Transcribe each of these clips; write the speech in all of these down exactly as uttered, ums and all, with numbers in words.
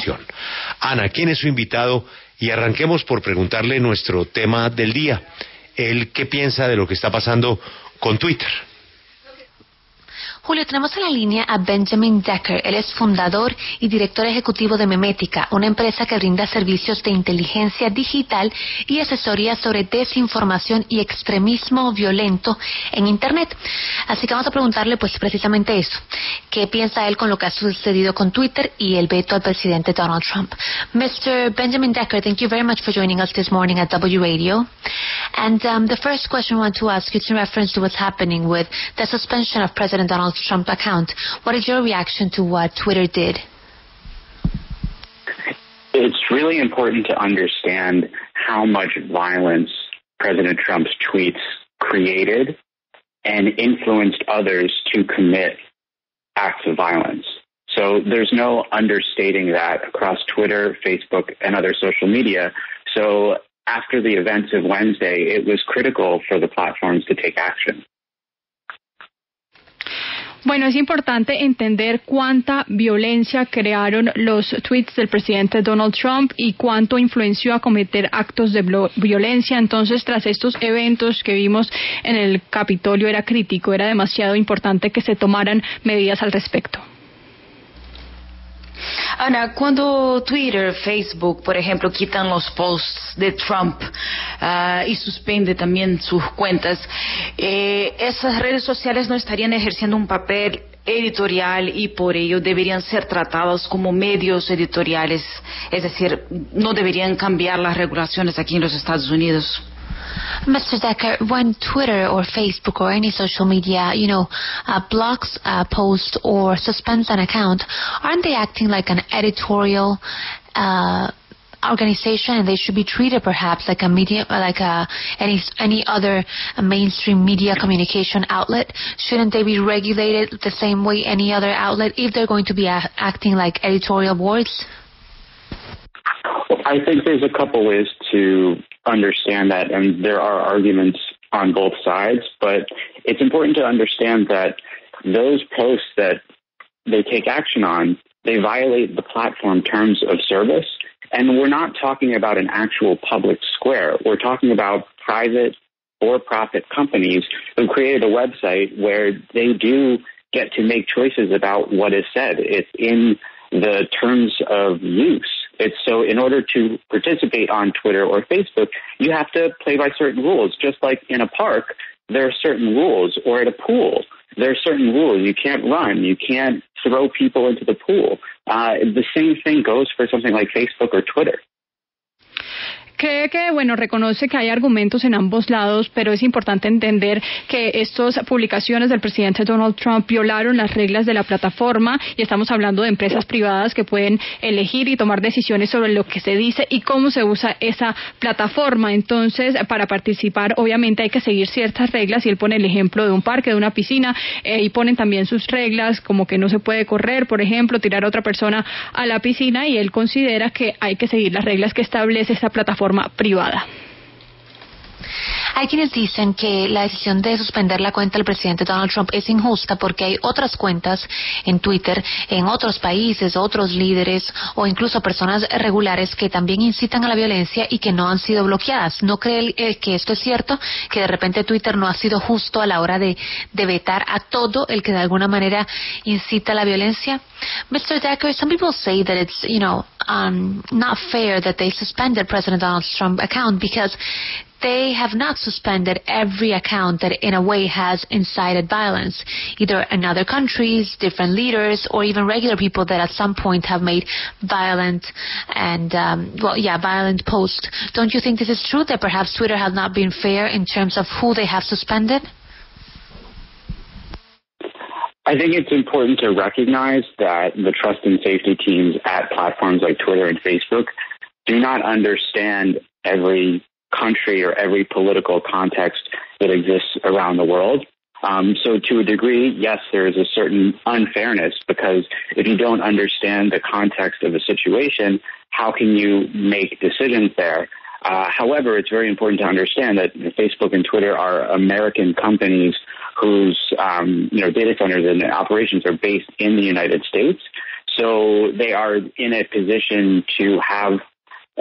acción. Ana, ¿quién es su invitado? Y arranquemos por preguntarle nuestro tema del día. ¿Él qué piensa de lo que está pasando con Twitter? Julio, tenemos en la línea a Benjamin Decker. Él es fundador y director ejecutivo de Memética, una empresa que brinda servicios de inteligencia digital y asesoría sobre desinformación y extremismo violento en Internet. Así que vamos a preguntarle pues precisamente eso. ¿Qué piensa él con lo que ha sucedido con Twitter y el veto al presidente Donald Trump? Mister Benjamin Decker, thank you very much for joining us this morning at W Radio. And um, the first question I want to ask you is in reference to what's happening with the suspension of President Donald Trump account. What is your reaction to what Twitter did? It's really important to understand how much violence President Trump's tweets created and influenced others to commit acts of violence. So there's no understating that across Twitter, Facebook, and other social media. So after the events of Wednesday, it was critical for the platforms to take action. Bueno, es importante entender cuánta violencia crearon los tweets del presidente Donald Trump y cuánto influenció a cometer actos de violencia. Entonces, tras estos eventos que vimos en el Capitolio, era crítico, era demasiado importante que se tomaran medidas al respecto. Ana, cuando Twitter, Facebook, por ejemplo, quitan los posts de Trump uh, y suspende también sus cuentas, eh, esas redes sociales no estarían ejerciendo un papel editorial y por ello deberían ser tratadas como medios editoriales, es decir, no deberían cambiar las regulaciones aquí en los Estados Unidos. Mister Decker, when Twitter or Facebook or any social media, you know, uh, blocks a post or suspends an account, aren't they acting like an editorial uh, organization, and they should be treated perhaps like a media, like a, any any other mainstream media communication outlet? Shouldn't they be regulated the same way any other outlet if they're going to be a- acting like editorial boards? I think there's a couple ways to understand that, and there are arguments on both sides, but it's important to understand that those posts that they take action on, they violate the platform terms of service, and we're not talking about an actual public square. We're talking about private for-profit companies who created a website where they do get to make choices about what is said. It's in the terms of use. It's so in order to participate on Twitter or Facebook, you have to play by certain rules. Just like in a park, there are certain rules, or at a pool, there are certain rules. You can't run. You can't throw people into the pool. Uh, the same thing goes for something like Facebook or Twitter. Cree que, bueno, reconoce que hay argumentos en ambos lados, pero es importante entender que estas publicaciones del presidente Donald Trump violaron las reglas de la plataforma, y estamos hablando de empresas privadas que pueden elegir y tomar decisiones sobre lo que se dice y cómo se usa esa plataforma. Entonces, para participar, obviamente hay que seguir ciertas reglas, y él pone el ejemplo de un parque, de una piscina, eh, y ponen también sus reglas, como que no se puede correr, por ejemplo, tirar a otra persona a la piscina, y él considera que hay que seguir las reglas que establece esta plataforma privada. Hay quienes dicen que la decisión de suspender la cuenta del presidente Donald Trump es injusta porque hay otras cuentas en Twitter, en otros países, otros líderes o incluso personas regulares que también incitan a la violencia y que no han sido bloqueadas. ¿No cree eh, que esto es cierto? Que de repente Twitter no ha sido justo a la hora de, de vetar a todo el que de alguna manera incita a la violencia. Mister Decker, some people say that it's, you know, um, not fair that they suspended President Donald Trump's account because they have not suspended every account that in a way has incited violence, either in other countries, different leaders, or even regular people that at some point have made violent and, um, well, yeah, violent posts. Don't you think this is true, that perhaps Twitter has not been fair in terms of who they have suspended? I think it's important to recognize that the trust and safety teams at platforms like Twitter and Facebook do not understand every country or every political context that exists around the world. Um, so to a degree, yes, there is a certain unfairness, because if you don't understand the context of the situation, how can you make decisions there? Uh, however, it's very important to understand that Facebook and Twitter are American companies whose um, you know, data centers and operations are based in the United States. so they are in a position to have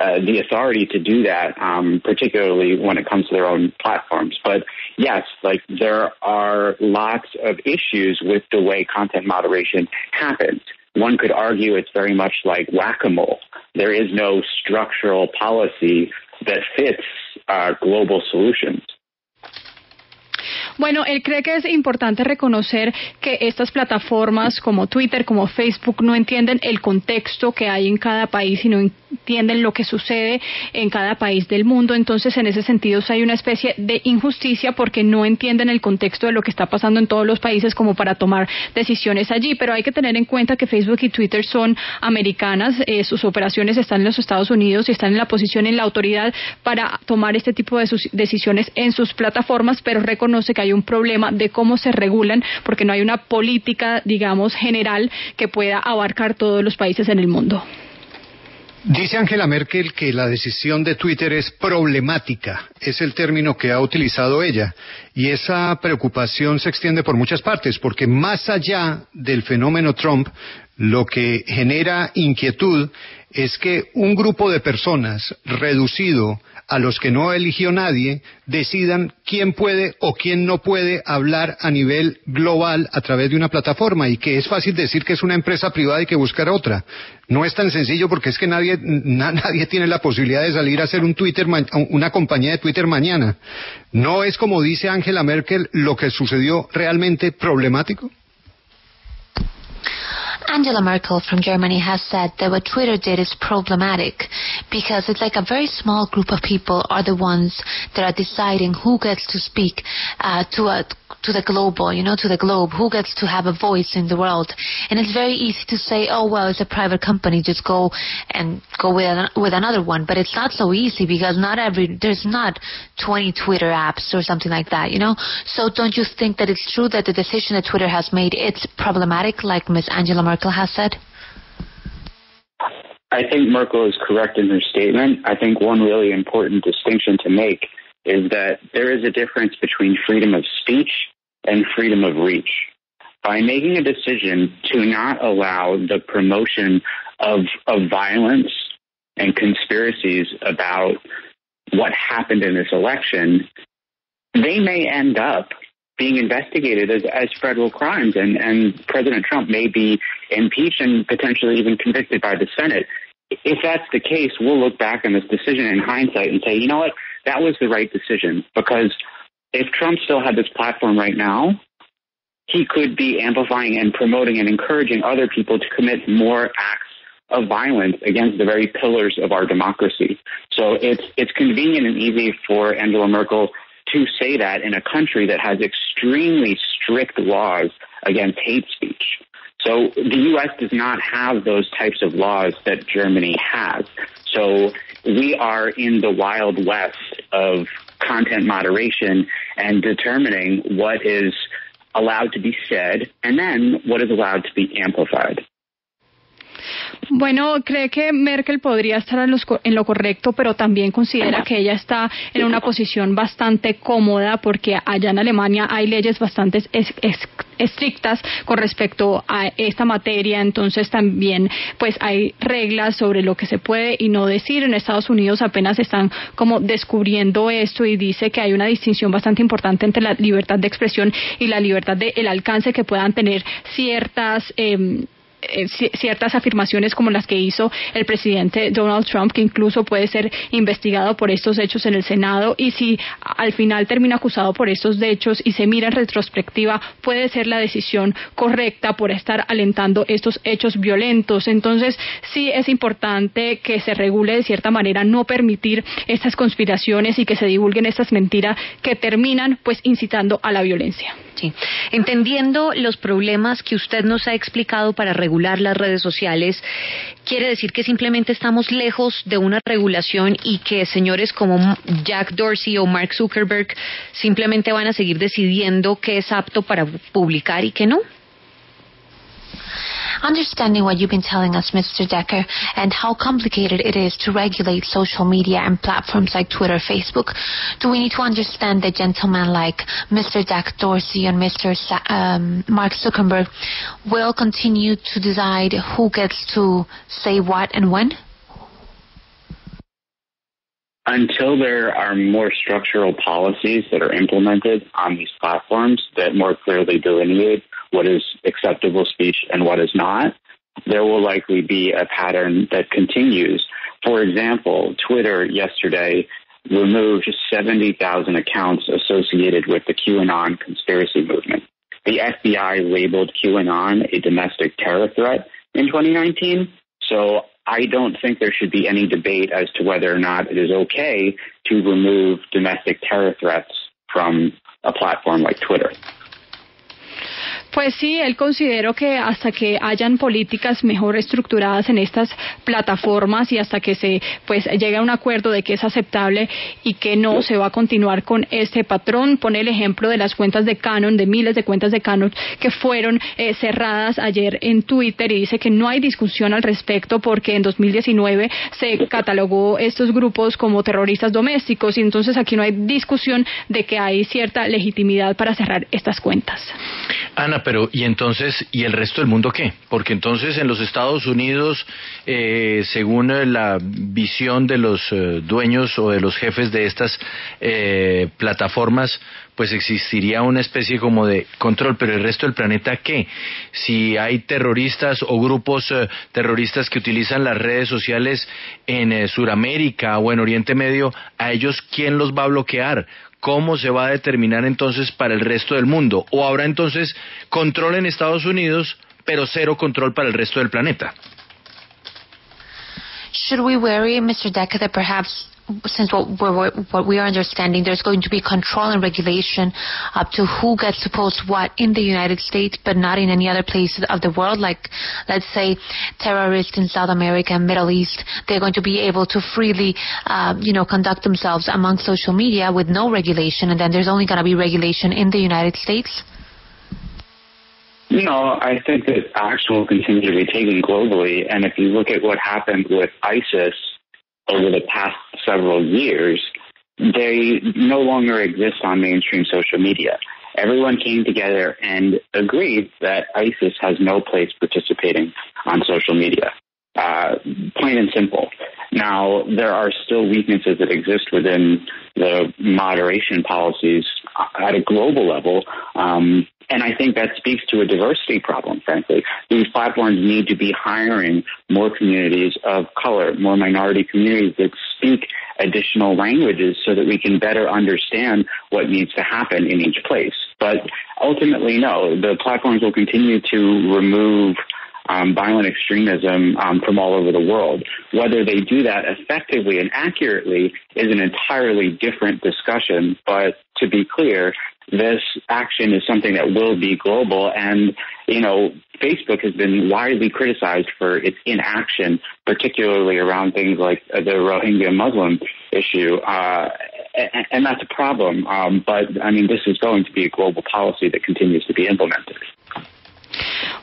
uh, the authority to do that, um, particularly when it comes to their own platforms. But yes, like there are lots of issues with the way content moderation happens. One could argue it's very much like whack-a-mole. There is no structural policy that fits uh, global solutions. Bueno, él cree que es importante reconocer que estas plataformas como Twitter, como Facebook, no entienden el contexto que hay en cada país y no entienden lo que sucede en cada país del mundo. Entonces, en ese sentido, hay una especie de injusticia porque no entienden el contexto de lo que está pasando en todos los países como para tomar decisiones allí. Pero hay que tener en cuenta que Facebook y Twitter son americanas, eh, sus operaciones están en los Estados Unidos y están en la posición, en la autoridad para tomar este tipo de sus decisiones en sus plataformas, pero reconoce que hay un problema de cómo se regulan porque no hay una política, digamos, general que pueda abarcar todos los países en el mundo. Dice Angela Merkel que la decisión de Twitter es problemática, es el término que ha utilizado ella, y esa preocupación se extiende por muchas partes, porque más allá del fenómeno Trump, lo que genera inquietud es que un grupo de personas reducido a los que no eligió nadie decidan quién puede o quién no puede hablar a nivel global a través de una plataforma, y que es fácil decir que es una empresa privada y que buscar otra. No es tan sencillo porque es que nadie na, nadie tiene la posibilidad de salir a hacer un Twitter, una compañía de Twitter mañana. ¿No es, como dice Angela Merkel, lo que sucedió realmente problemático? Angela Merkel from Germany has said that what Twitter did is problematic because it's like a very small group of people are the ones that are deciding who gets to speak uh, to a to the global, you know, to the globe, who gets to have a voice in the world. And it's very easy to say, oh, well, it's a private company, just go and go with, an, with another one. But it's not so easy because not every, there's not twenty Twitter apps or something like that, you know. So don't you think that it's true that the decision that Twitter has made, it's problematic, like Miz Angela Merkel has said? I think Merkel is correct in her statement. I think one really important distinction to make is that there is a difference between freedom of speech and freedom of reach. By making a decision to not allow the promotion of, of violence and conspiracies about what happened in this election, they may end up being investigated as, as federal crimes, and, and President Trump may be impeached and potentially even convicted by the Senate. If that's the case, we'll look back on this decision in hindsight and say, you know what, that was the right decision, because if Trump still had this platform right now, he could be amplifying and promoting and encouraging other people to commit more acts of violence against the very pillars of our democracy. So it's it's convenient and easy for Angela Merkel to say that in a country that has extremely strict laws against hate speech. So the U S does not have those types of laws that Germany has. So we are in the wild west of content moderation and determining what is allowed to be said and then what is allowed to be amplified. Bueno, cree que Merkel podría estar en, los, en lo correcto, pero también considera que ella está en una posición bastante cómoda porque allá en Alemania hay leyes bastante es, es, estrictas con respecto a esta materia. Entonces también pues hay reglas sobre lo que se puede y no decir. En Estados Unidos apenas están como descubriendo esto, y dice que hay una distinción bastante importante entre la libertad de expresión y la libertad de el alcance que puedan tener ciertas eh, ciertas afirmaciones como las que hizo el presidente Donald Trump, que incluso puede ser investigado por estos hechos en el Senado, y si al final termina acusado por estos hechos y se mira en retrospectiva, puede ser la decisión correcta por estar alentando estos hechos violentos. Entonces sí es importante que se regule de cierta manera, no permitir estas conspiraciones y que se divulguen estas mentiras que terminan pues incitando a la violencia. Sí. Entendiendo los problemas que usted nos ha explicado para regular las redes sociales, ¿quiere decir que simplemente estamos lejos de una regulación y que señores como Jack Dorsey o Mark Zuckerberg simplemente van a seguir decidiendo qué es apto para publicar y qué no? Understanding what you've been telling us, Mister Decker, and how complicated it is to regulate social media and platforms like Twitter, Facebook, do we need to understand that gentlemen like Mister Jack Dorsey and Mister Sa- um, Mark Zuckerberg will continue to decide who gets to say what and when? Until there are more structural policies that are implemented on these platforms that more clearly delineate what is acceptable speech and what is not, there will likely be a pattern that continues. For example, Twitter yesterday removed seventy thousand accounts associated with the QAnon conspiracy movement. The F B I labeled QAnon a domestic terror threat in twenty nineteen, so I don't think there should be any debate as to whether or not it is okay to remove domestic terror threats from a platform like Twitter. Pues sí, él consideró que hasta que hayan políticas mejor estructuradas en estas plataformas y hasta que se pues llegue a un acuerdo de que es aceptable y que no se va a continuar con este patrón. Pone el ejemplo de las cuentas de Canon, de miles de cuentas de Canon que fueron eh, cerradas ayer en Twitter, y dice que no hay discusión al respecto porque en dos mil diecinueve se catalogó estos grupos como terroristas domésticos, y entonces aquí no hay discusión de que hay cierta legitimidad para cerrar estas cuentas. Ana, pero ¿y entonces, y el resto del mundo qué? Porque entonces en los Estados Unidos, eh, según la visión de los eh, dueños o de los jefes de estas eh, plataformas, pues existiría una especie como de control, pero ¿el resto del planeta qué? Si hay terroristas o grupos eh, terroristas que utilizan las redes sociales en eh, Sudamérica o en Oriente Medio, ¿a ellos quién los va a bloquear? ¿Cómo se va a determinar entonces para el resto del mundo? ¿O habrá entonces control en Estados Unidos, pero cero control para el resto del planeta? Should we worry, Mister Decker, that perhaps, since what we're, what we are understanding, there's going to be control and regulation up to who gets to post what in the United States, but not in any other places of the world. Like, let's say, terrorists in South America and Middle East, they're going to be able to freely, uh, you know, conduct themselves among social media with no regulation, and then there's only going to be regulation in the United States? No, I think that action will continue to be taken globally, and if you look at what happened with ISIS over the past several years, they no longer exist on mainstream social media. Everyone came together and agreed that ISIS has no place participating on social media, uh, plain and simple. Now, there are still weaknesses that exist within the moderation policies at a global level, um, and I think that speaks to a diversity problem, frankly. These platforms need to be hiring more communities of color, more minority communities that speak additional languages so that we can better understand what needs to happen in each place. But ultimately, no, the platforms will continue to remove um, violent extremism um, from all over the world. Whether they do that effectively and accurately is an entirely different discussion, but to be clear, this action is something that will be global, and, you know, Facebook has been widely criticized for its inaction, particularly around things like the Rohingya Muslim issue, uh, and, and that's a problem. Um, but, I mean, this is going to be a global policy that continues to be implemented.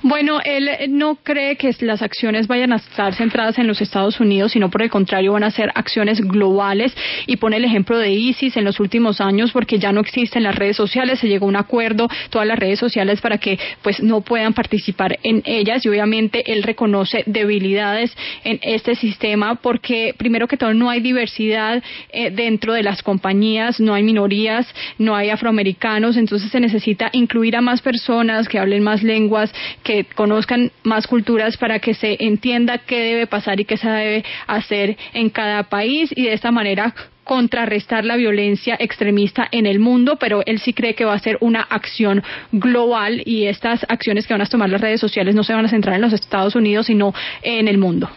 Bueno, él no cree que las acciones vayan a estar centradas en los Estados Unidos, sino por el contrario van a ser acciones globales, y pone el ejemplo de ISIS en los últimos años, porque ya no existen las redes sociales, se llegó a un acuerdo, todas las redes sociales, para que pues no puedan participar en ellas, y obviamente él reconoce debilidades en este sistema porque primero que todo no hay diversidad eh, dentro de las compañías, no hay minorías, no hay afroamericanos, entonces se necesita incluir a más personas que hablen más lenguas, que conozcan más culturas para que se entienda qué debe pasar y qué se debe hacer en cada país, y de esta manera contrarrestar la violencia extremista en el mundo, pero él sí cree que va a ser una acción global, y estas acciones que van a tomar las redes sociales no se van a centrar en los Estados Unidos, sino en el mundo.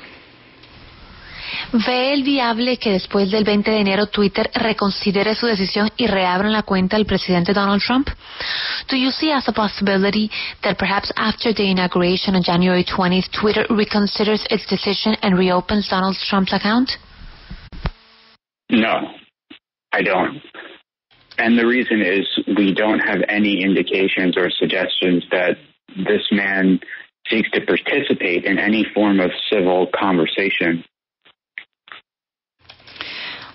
¿Ve el viable que después del veinte de enero Twitter reconsidere su decisión y reabra la cuenta del presidente Donald Trump? Do you see as a possibility that perhaps after the inauguration on January twentieth, Twitter reconsiders its decision and reopens Donald Trump's account? No, I don't. And the reason is we don't have any indications or suggestions that this man seeks to participate in any form of civil conversation.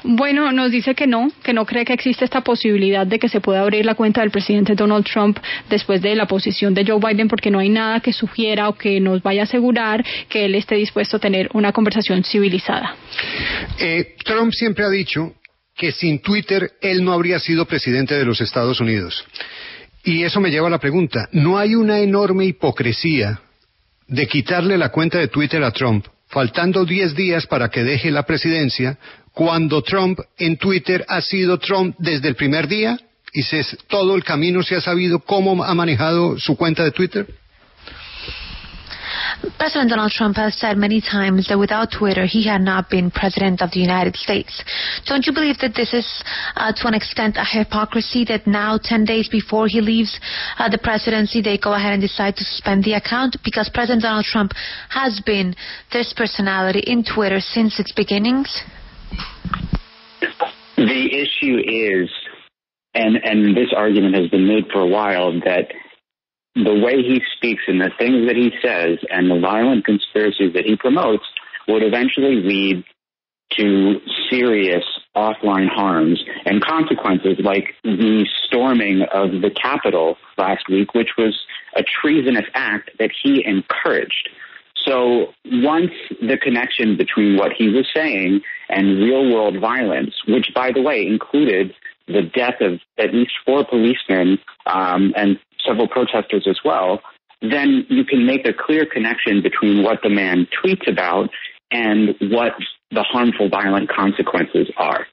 Bueno, nos dice que no, que no cree que existe esta posibilidad de que se pueda abrir la cuenta del presidente Donald Trump después de la posición de Joe Biden, porque no hay nada que sugiera o que nos vaya a asegurar que él esté dispuesto a tener una conversación civilizada. Eh, Trump siempre ha dicho que sin Twitter él no habría sido presidente de los Estados Unidos. Y eso me lleva a la pregunta, ¿no hay una enorme hipocresía de quitarle la cuenta de Twitter a Trump, faltando diez días para que deje la presidencia, cuando Trump en Twitter ha sido Trump desde el primer día y se, todo el camino se ha sabido cómo ha manejado su cuenta de Twitter? President Donald Trump has said many times that without Twitter, he had not been president of the United States. Don't you believe that this is, uh, to an extent, a hypocrisy that now, ten days before he leaves uh, the presidency, they go ahead and decide to suspend the account? Because President Donald Trump has been this personality in Twitter since its beginnings. The issue is, and, and this argument has been made for a while, that the way he speaks and the things that he says and the violent conspiracies that he promotes would eventually lead to serious offline harms and consequences, like the storming of the Capitol last week, which was a treasonous act that he encouraged. So once the connection between what he was saying and real-world violence, which, by the way, included the death of at least four policemen um, and several protesters as well, then you can make a clear connection between what the man tweets about and what the harmful violent consequences are.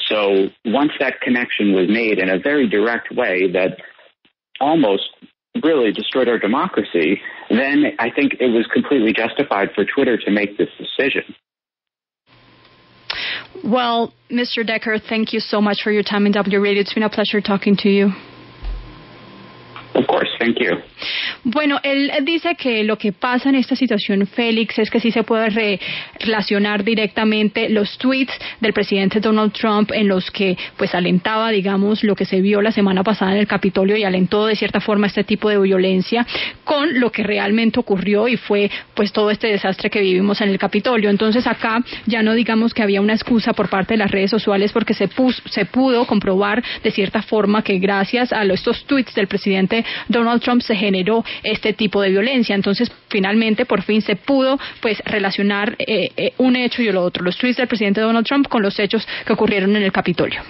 So once that connection was made in a very direct way that almost really destroyed our democracy, then I think it was completely justified for Twitter to make this decision. Well, Mister Decker, thank you so much for your time in W Radio. It's been a pleasure talking to you. Of course, thank you. Bueno, él dice que lo que pasa en esta situación, Félix, es que sí se puede re relacionar directamente los tweets del presidente Donald Trump en los que pues alentaba, digamos, lo que se vio la semana pasada en el Capitolio y alentó de cierta forma este tipo de violencia con lo que realmente ocurrió y fue pues todo este desastre que vivimos en el Capitolio. Entonces acá ya no digamos que había una excusa por parte de las redes sociales porque se, puso, se pudo comprobar de cierta forma que gracias a estos tweets del presidente Donald Trump se generó este tipo de violencia. Entonces, finalmente, por fin se pudo pues relacionar eh, eh, un hecho y el otro, los tweets del presidente Donald Trump con los hechos que ocurrieron en el Capitolio.